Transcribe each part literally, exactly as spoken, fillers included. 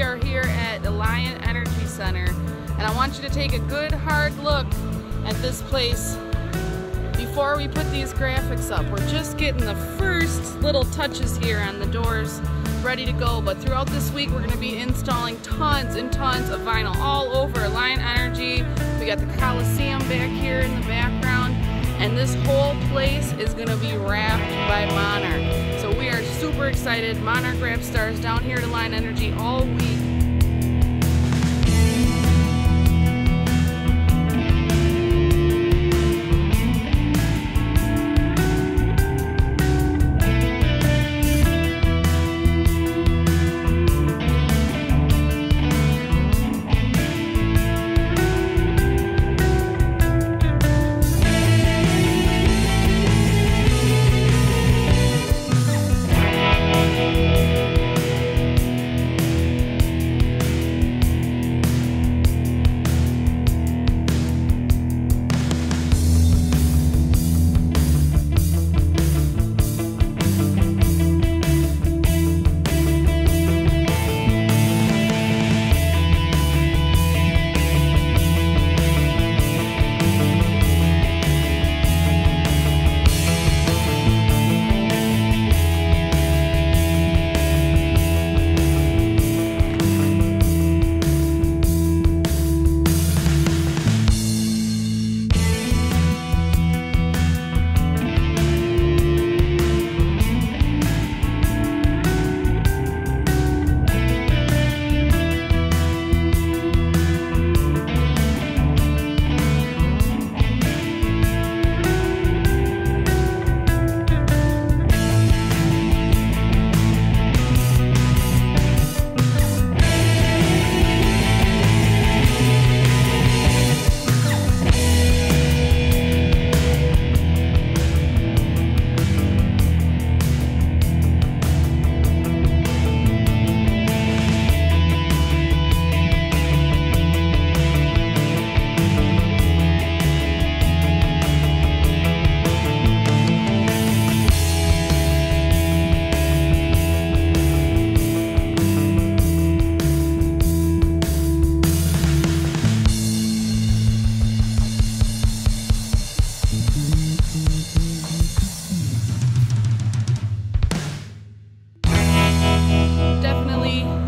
We are here at Alliant Energy Center, and I want you to take a good hard look at this place before we put these graphics up. We're just getting the first little touches here on the doors ready to go, but throughout this week we're going to be installing tons and tons of vinyl all over Alliant Energy. We got the Coliseum back here in the background, and this whole place is going to be wrapped by Monarch. So we are super excited. Monarch Wrap Stars down here at Alliant Energy all week.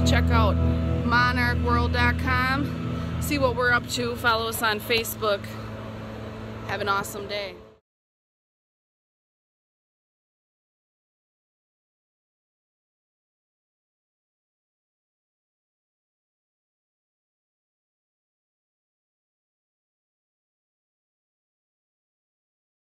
Check out Monarch World dot com. See what we're up to. Follow us on Facebook. Have an awesome day.